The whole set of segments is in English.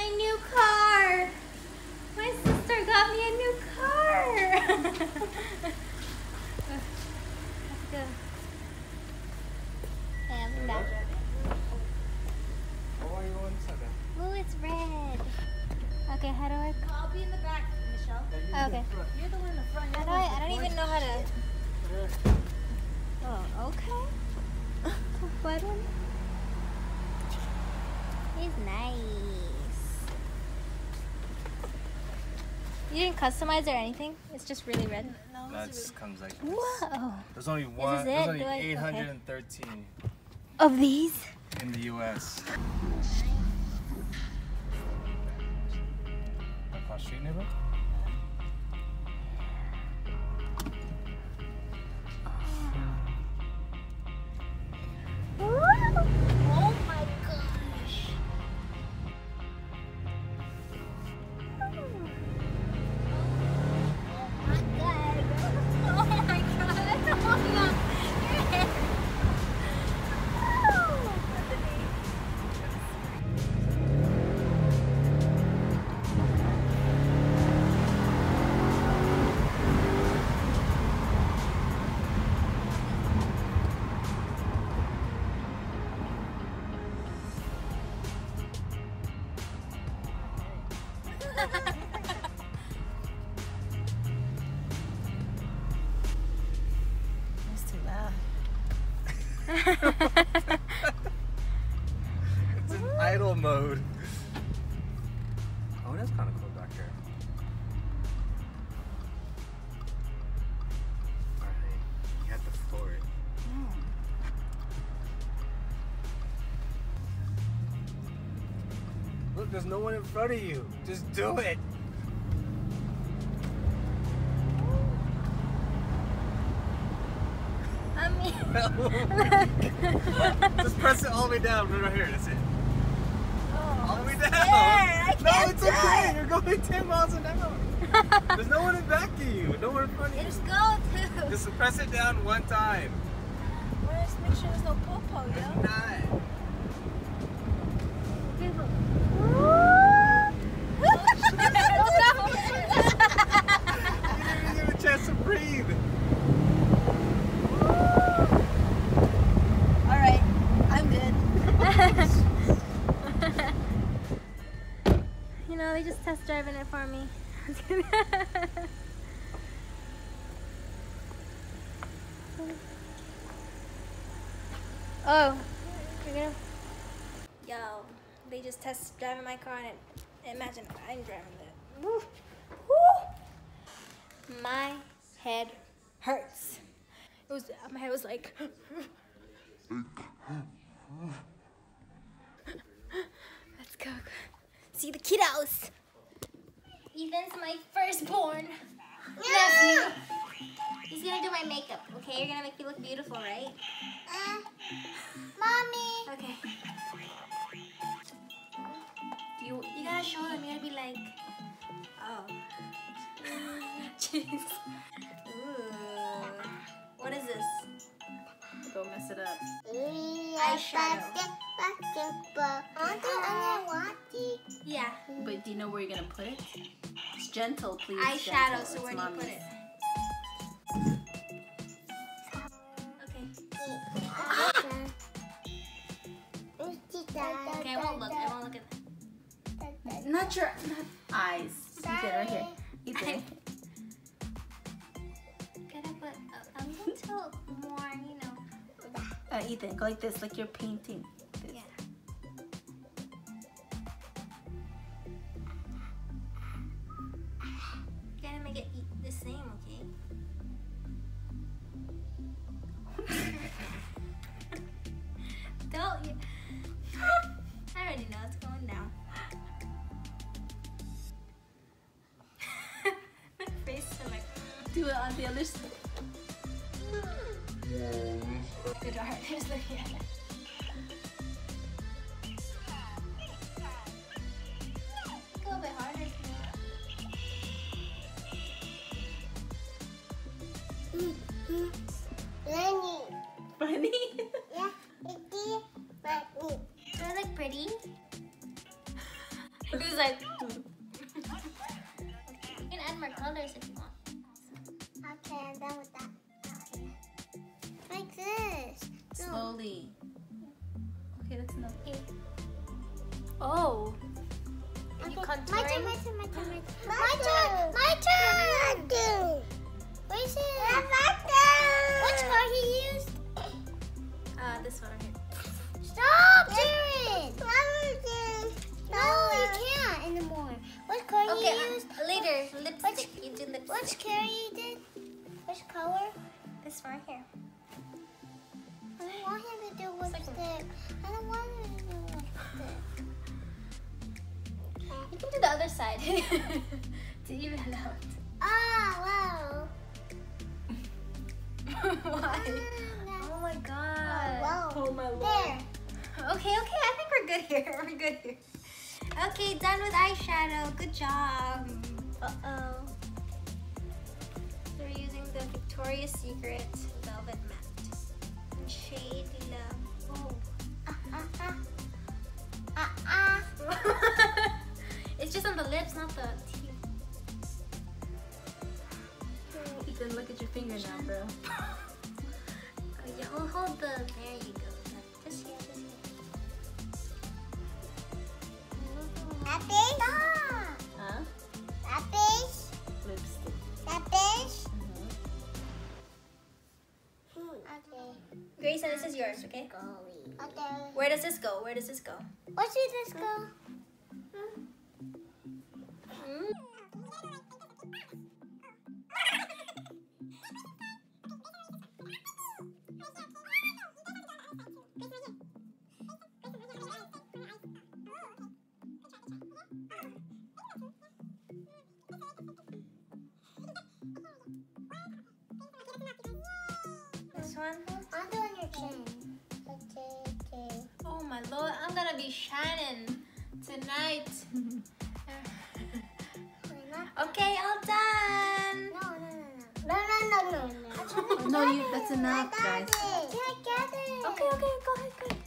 my new car. My sister got me a new car. Let's go. Hey, I'm back. How are you on Instagram? Oh, it's red. Okay, how do I? I'll be in the back, Michelle. Oh, okay. You're the one in the front. How do I? I don't even know how to. Oh, okay. What one? He's nice. You didn't customize or anything? It's just really red. No, that just comes like this. Whoa. There's only one. There's only 813 of these in the U.S. It's in idle mode. Oh, that's kind of cool back here. Alright, you have to floor it. Look, there's no one in front of you. Just do it. Just press it all the way down, right here, that's it. Oh, all the way down! No, it's okay, you're going 10 miles an hour. There's no one in back of you, no one in front of you. Just go, too. Just press it down one time. Well, just make sure there's no popo, yo. There's not. They just test driving it for me. Oh, you're gonna... Yo, they just test driving my car and imagine I'm driving it. Woo. Woo. My head hurts. It was my head was like. Let's go. See the kiddos. Ethan's my firstborn nephew. He's gonna do my makeup, okay? You're gonna make me look beautiful, right? Mommy. Okay. You gotta show them. You're gonna be like, oh, jeez. Ooh. What is this? Go mess it up. Eyeshadow. Yeah. But do you know where you're gonna put it? It's gentle, please. Eyeshadow, so where do you put it? Okay. Okay, I won't look at that. Not eyes. You get it right here. You get it. A little more, you know. Ethan, go like this, like you're painting. Do it on the other side. Good art. There's the hand. Go a bit harder. Funny. Funny? Yeah, it's funny. Does that look pretty? It was more colors if you want. Okay, I'm done with that. Okay. Like this. Slowly. Okay, that's enough. Okay. Oh. Okay. You contouring? My turn! What is it? Which car he used? This one right here. Stop, Jared! No, you can't anymore. What car you used? Later, lipstick. You did lipstick. Which car you did? Which color? This one right here. I don't want him to do lipstick. I don't want him to do lipstick. You can do the other side to even it out. Oh, wow. Why? Oh my god. Oh, wow. Oh my lord. Okay, okay, I think we're good here. We're good here. Okay, done with eyeshadow. Good job. Uh-oh. So we're using the Victoria's Secret Velvet Matte. In shade Love. Oh. It's just on the lips, not the teeth. You can look at your finger now, bro. Oh, yeah, we'll hold the. There you go. Just here, just here. Lapis? Stop. Huh? Lapis? Lipstick. Lapis? Mm-hmm. Okay. Grace, this is yours, okay? Okay. Where does this go? Where does this go? Where should this go? This one? I'm doing your chin. Okay, okay. Oh my lord, I'm gonna be shining tonight. Okay, all done. No. No, you. That's enough, guys. Yeah, get it. Okay, okay, go ahead, go ahead.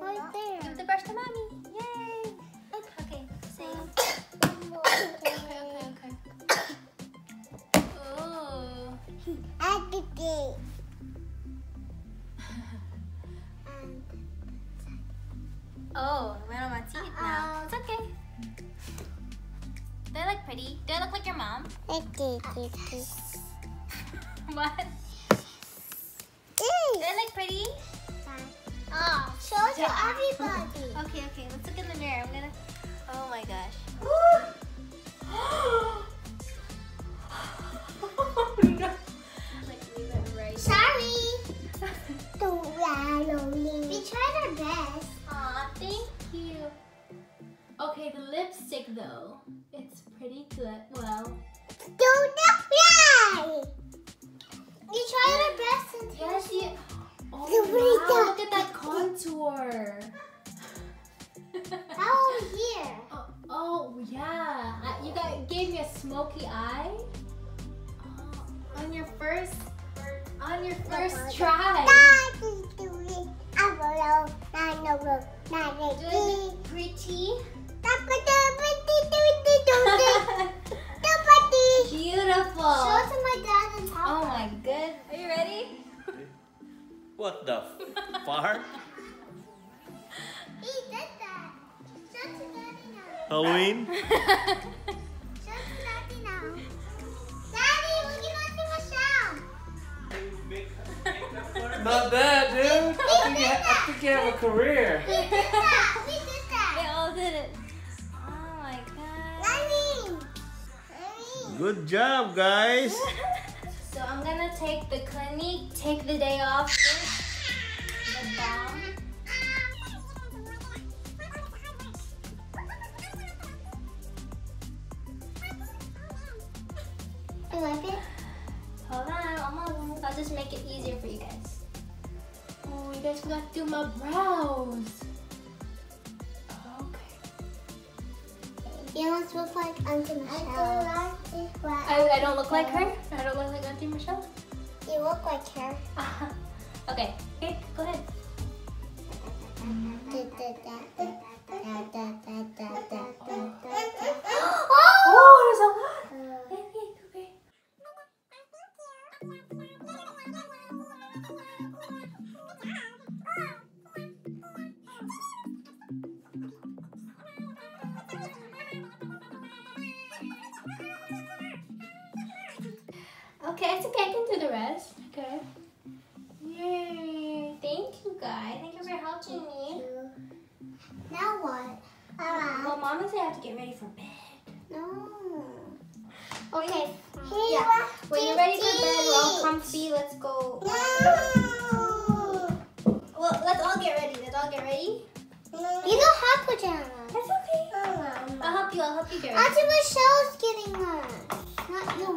Right there. Give the brush to mommy. Yay. Okay, same. Okay. Oh. I did it. Oh, it went on my teeth now. It's okay. They look pretty. Do I look like your mom? What? Do I look pretty? Oh, show it to everybody. Okay. Let's look in the mirror. I'm gonna. Oh my gosh. Oh no. Like leave it right. Sorry. We tried our best. Aw, thank you. Okay, the lipstick though. It's pretty good. Well. You tried our best and wow, look at that contour. How over here? Oh yeah. You gave me a smoky eye. Oh, on your first try. Do it pretty. Beautiful. Show it to my dad and Papa. Oh my goodness. Are you ready? What the fart? He did that. Show it to daddy now. Halloween? Show it to daddy now. Daddy, what are you going to do with Michelle? Not bad, dude. I think you have a career. We did that. They all did it. Good job, guys. So I'm gonna take the Clinique, take the day off. The balm. You like it? Hold on, almost. I'll just make it easier for you guys. Oh, you guys forgot to do my brows. You almost look like Auntie Michelle. I don't look like her? I don't look like Auntie Michelle? You look like her. Okay. Okay, go ahead. Oh, there's a lot! Okay, it's okay, I can do the rest. Okay. Yay. Thank you guys. Thank you for helping me. Now what? Well, Mama said I have to get ready for bed. No. Okay. Yeah. When you're ready for bed, we're all comfy. Let's go. No. Well, let's all get ready. Let's all get ready. You don't have pajamas. That's okay. I'll help you get ready. Auntie Michelle's getting us. Not you.